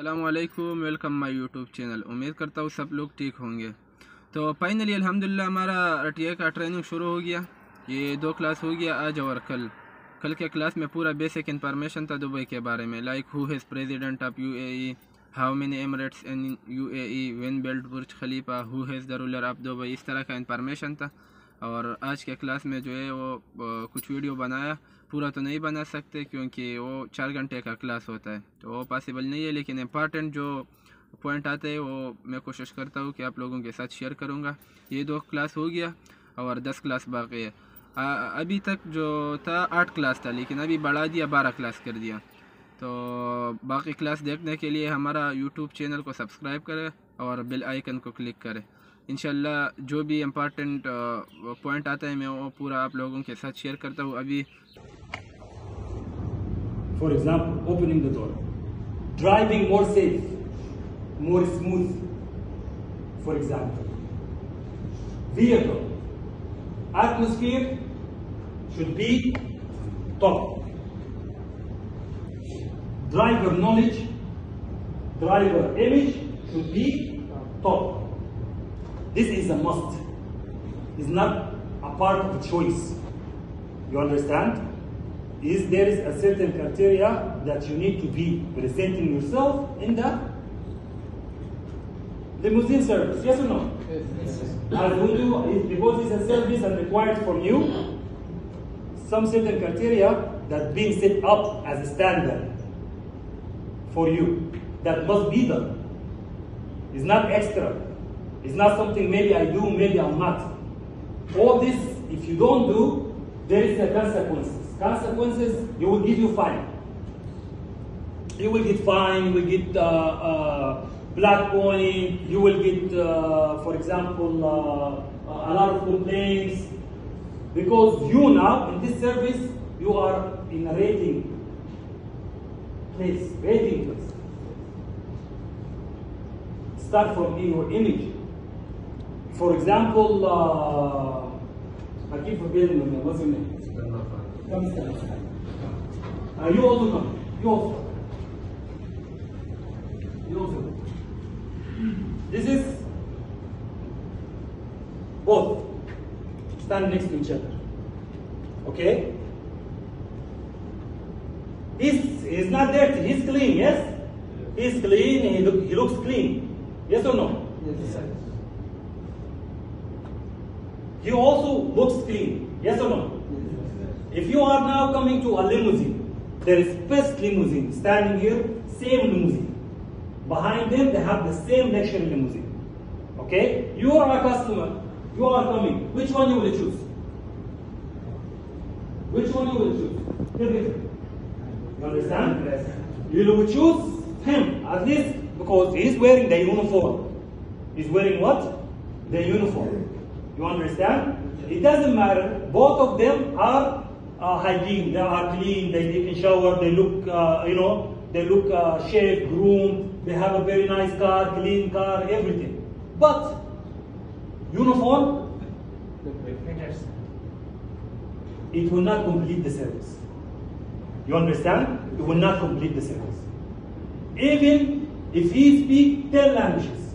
अस्सलाम वालेकुम, welcome my YouTube channel. उम्मीद करता हूँ सब लोग ठीक होंगे। तो फाइनली अल्हम्दुलिल्लाह हमारा RTA का ट्रेनिंग शुरू हो गया। ये 2 क्लास हो गया, आज और कल। कल के क्लास में पूरा बेसिक इन्फॉर्मेशन था दुबई के बारे में, like who is president of UAE, how many emirates in UAE, when build Burj Khalifa, who is the ruler of Dubai, इस तरह का इन्फॉर्मेशन था। और आज के क्लास में जो है वो कुछ वीडियो बनाया, पूरा तो नहीं बना सकते क्योंकि वो 4 घंटे का क्लास होता है, तो वो पॉसिबल नहीं है। लेकिन इम्पॉर्टेंट जो पॉइंट आते हैं वो मैं कोशिश करता हूँ कि आप लोगों के साथ शेयर करूँगा। ये 2 क्लास हो गया और 10 क्लास बाकी है। अभी तक जो था 8 क्लास था, लेकिन अभी बढ़ा दिया, 12 क्लास कर दिया। तो बाकी क्लास देखने के लिए हमारा यूट्यूब चैनल को सब्सक्राइब करें और बेल आइकन को क्लिक करें। इंशाल्लाह जो भी इम्पॉर्टेंट पॉइंट आता है मैं वो पूरा आप लोगों के साथ शेयर करता हूँ। अभी For example, opening the door, driving more safe, more smooth. For example, vehicle atmosphere should be top. Driver knowledge, driver image should be top. This is a must. It's not a part of choice. You understand? Is there is a certain criteria that you need to be presenting yourself in the limousine service, yes or no? Yes. Yes. Yes. Because it's a service and requires from you some certain criteria that being set up as a standard for you that must be done. It's not extra. It's not something maybe I do, maybe I'm not. All this, if you don't do, there is a consequence. Consequences, you will give you fine. You will get fine, you will get black point, you will get, for example, a lot of complaints. Because you now, in this service, you are in a rating place. Start from your image. For example, I keep forgetting, what's your name? You also know. You also. This is both stand next to each other. Okay. He's not dirty. He's clean. Yes. He's clean. He looks clean. Yes or no? Yes. He also looks clean. Yes or no? If you are now coming to a limousine, there is best limousine standing here, same limousine. Behind them, they have the same luxury limousine. Okay? You are a customer. You are coming. Which one you will choose? Which one you will choose? You understand? You will choose him, at least because he is wearing the uniform. He's wearing what? The uniform. You understand? It doesn't matter. Both of them are hygiene, they are clean, they can shower, they look, shaved, groomed, they have a very nice car, clean car, everything. But, uniform, it will not complete the service. You understand? It will not complete the service. Even if he speaks 10 languages,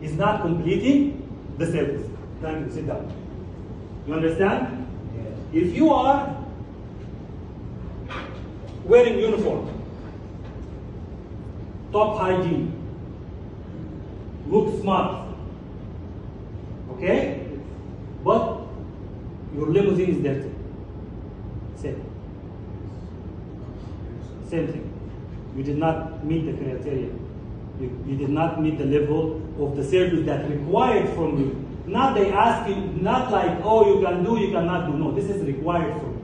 he's not completing the service. Thank you, sit down. You understand? If you are wearing uniform, top hygiene, look smart, okay? But your limousine is dirty. Same thing. You did not meet the criteria. You did not meet the level of the service that required from you. Not they ask you, not like, oh, you can do, you cannot do. No, this is required for you.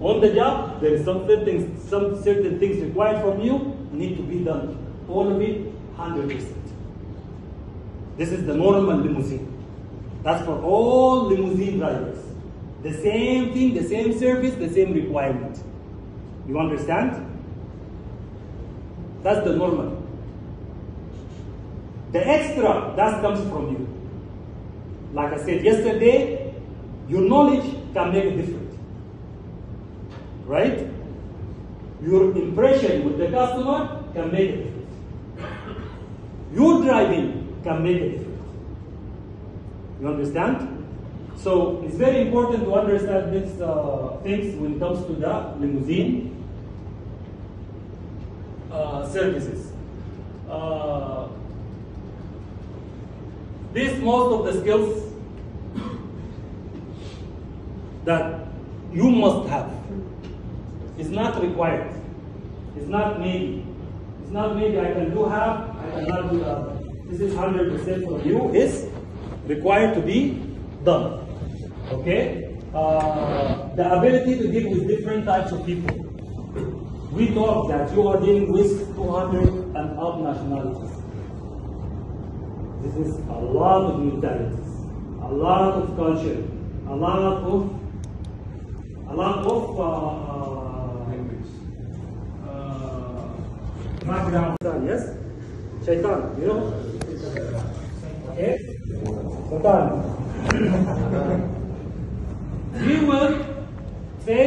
On the job, there is some certain things required from you, need to be done. All of it, 100%. This is the normal limousine. That's for all limousine drivers. The same thing, the same service, the same requirement. You understand? That's the normal. The extra, that comes from you. Like I said yesterday, your knowledge can make a difference. Right? Your impression with the customer can make a difference. Your driving can make a difference. You understand? So it's very important to understand these things when it comes to the limousine services. This most of the skills that you must have. It's not required. It's not maybe. It's not maybe I can do half, I cannot do the other. This is 100% for you. It's required to be done. Okay? The ability to deal with different types of people. We thought that you are dealing with 200 and up nationalities. This is a lot of mentalities, a lot of culture, a lot of language. Yes? Shaitan, you know? Okay? Shaitan. We will say,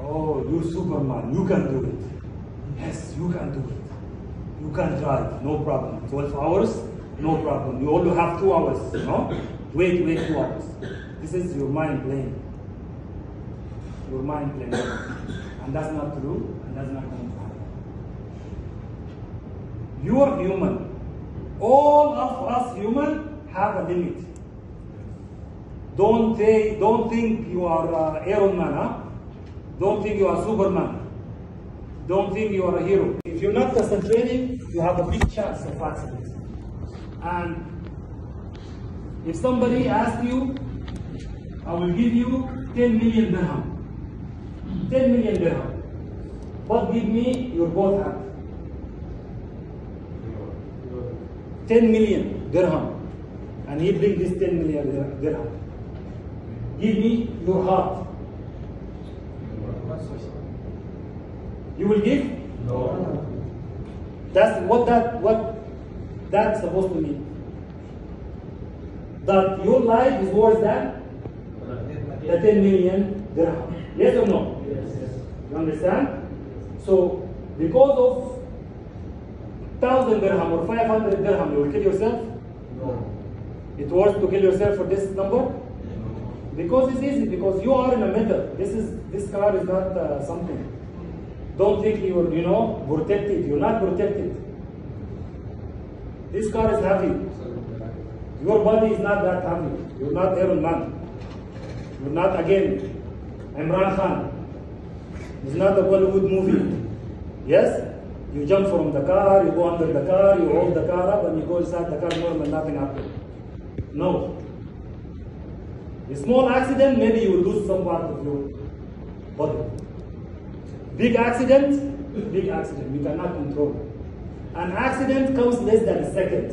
oh, you're Superman, you can do it. Yes, you can do it. You can drive, no problem. 12 hours, no problem. You only have 2 hours, you know? Wait 2 hours. This is your mind playing. Your mind playing. And that's not true, and that's not going to happen. You are human. All of us human have a limit. Don't think you are Iron Man, huh? Don't think you are Superman. Don't think you are a hero. If you're not concentrating, you have a big chance of accidents. And if somebody asks you, I will give you 10 million dirham. 10 million dirham. But give me your both hands. 10 million dirham. And he brings this 10 million dirham. Give me your heart. You will give? No. That's what that's supposed to mean. That your life is worse than the 10 million dirham. Yes or no? Yes. You understand? So, because of 1000 dirham or 500 dirham, you will kill yourself? No. It's worth to kill yourself for this number? Because it's easy, because you are in a middle. This car is not something. Don't think you're, protected. You're not protected. This car is heavy. Your body is not that heavy. You're not Iron Man. You're not, again, Imran Khan. It's not a Bollywood movie. Yes? You jump from the car, you go under the car, you hold the car up, and you go inside the car normal, nothing happens. No. A small accident, maybe you will lose some part of your body. Big accident, you cannot control. An accident comes less than a second.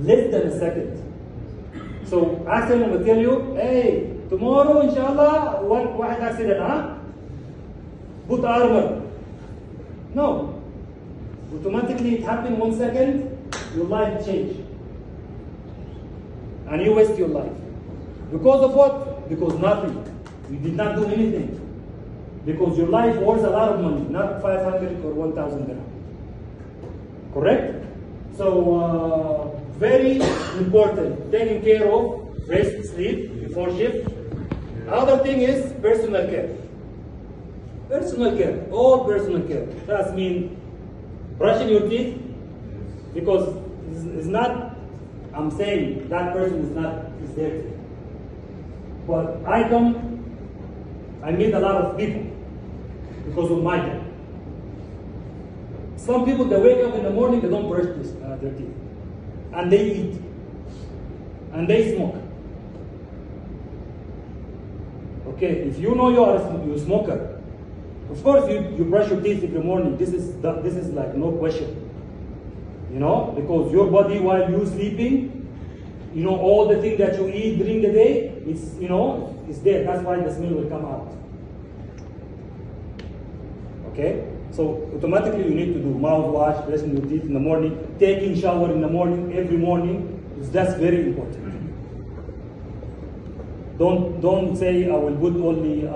Less than a second. So, accident will tell you, hey, tomorrow, inshallah, one accident, huh? Put armor. No. Automatically, it happened 1 second, your life changed. And you waste your life. Because of what? Because nothing. You did not do anything. Because your life worth a lot of money, not 500 or 1,000 dirham. Correct? So, very important, taking care of rest, sleep, before shift. Other thing is personal care. Personal care, all personal care. That means brushing your teeth, because it's not, I'm saying that person is not, is dirty. But I meet a lot of people because of my job. Some people, they wake up in the morning, they don't brush their teeth. And they eat. And they smoke. Okay, if you know you are a smoker, of course you brush your teeth every morning. This is like no question. You know, because your body while you're sleeping, you know, all the things that you eat during the day, it's, you know, it's there. That's why the smell will come out. Okay? So automatically you need to do mouthwash, brushing your teeth in the morning, taking shower in the morning, every morning. That's very important. Don't say I will put only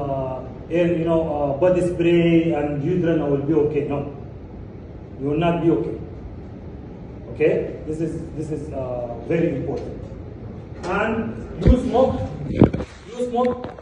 body spray and deodorant, I will be okay. No, you will not be okay. Okay, this is very important. And you smoke.